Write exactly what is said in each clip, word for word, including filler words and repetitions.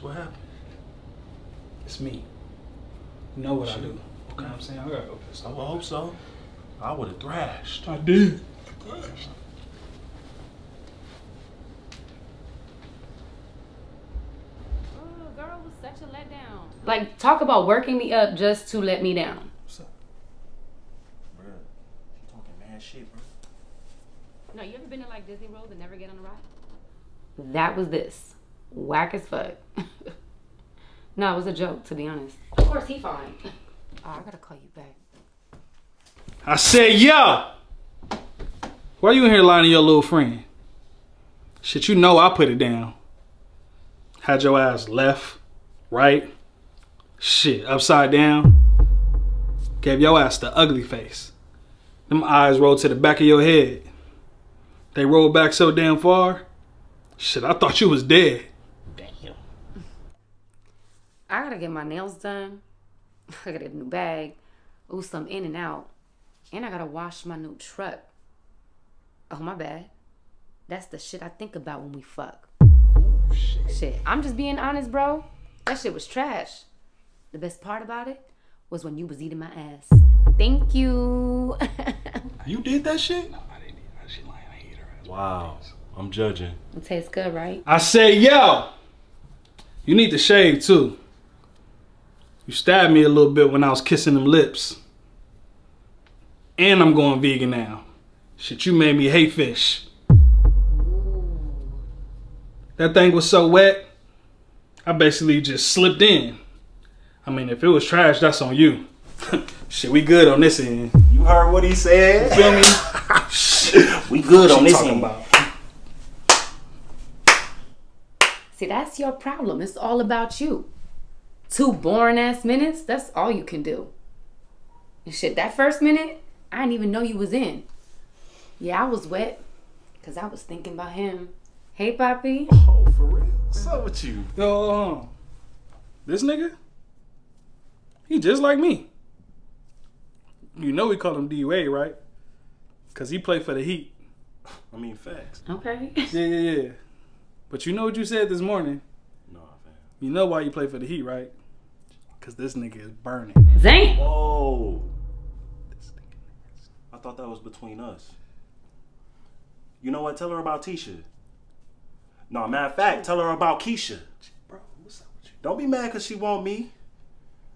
What happened? It's me. You know what sure. I do. You okay. know what I'm saying? I gotta go piss off. I hope so. I would have thrashed. I did. I thrashed. Oh, girl was such a letdown. Like, talk about working me up just to let me down. What's up? Bruh, you talking mad shit, bro. No, you ever been to like Disney World and never get on a ride? That was this. Whack as fuck. No, it was a joke, to be honest. Of course, he fine. Oh, I gotta call you back. I said, yo! Why you in here lying to your little friend? Shit, you know I put it down. Had your ass left, right, shit, upside down. Gave your ass the ugly face. Them eyes rolled to the back of your head. They rolled back so damn far. Shit, I thought you was dead. Damn. I gotta get my nails done. I gotta get a new bag. Ooh, some in and out. And I gotta wash my new truck. Oh, my bad. That's the shit I think about when we fuck. Ooh, shit. Shit, I'm just being honest, bro. That shit was trash. The best part about it was when you was eating my ass. Thank you. You did that shit? No, I didn't eat that shit. Like, I ate her ass. Wow. I'm judging. It tastes good, right? I said, yo, you need to shave too. You stabbed me a little bit when I was kissing them lips. And I'm going vegan now. Shit, you made me hate fish. Ooh. That thing was so wet, I basically just slipped in. I mean, if it was trash, that's on you. Shit, we good on this end. You heard what he said? You feel me? Shit, we good on this end. About? See, that's your problem. It's all about you. Two boring ass minutes, that's all you can do. And shit, that first minute, I didn't even know you was in. Yeah, I was wet, because I was thinking about him. Hey, Papi. Oh, for real? What's up with you? Yo, um, this nigga, he just like me. You know we call him D U A, right? Because he played for the Heat. I mean, facts. Okay. Yeah, yeah, yeah. But you know what you said this morning? No, fam. You know why you play for the Heat, right? Because this nigga is burning. Zane! Whoa. This nigga. I thought that was between us. You know what? Tell her about Tisha. No, matter of fact, tell her about Keisha. Bro, what's up with you? Don't be mad because she want me.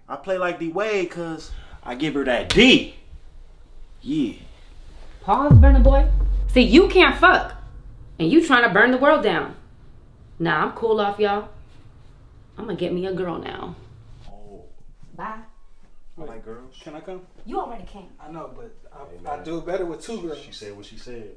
I play like D-Wade because I give her that D. Yeah. Pause, burner boy. See, you can't fuck. And you trying to burn the world down. Nah, I'm cool off, y'all. I'm gonna get me a girl now. Oh. Bye. Wait, I like girls. Can I come? You already came. I know, but I, hey, I do better with two girls. She said what she said.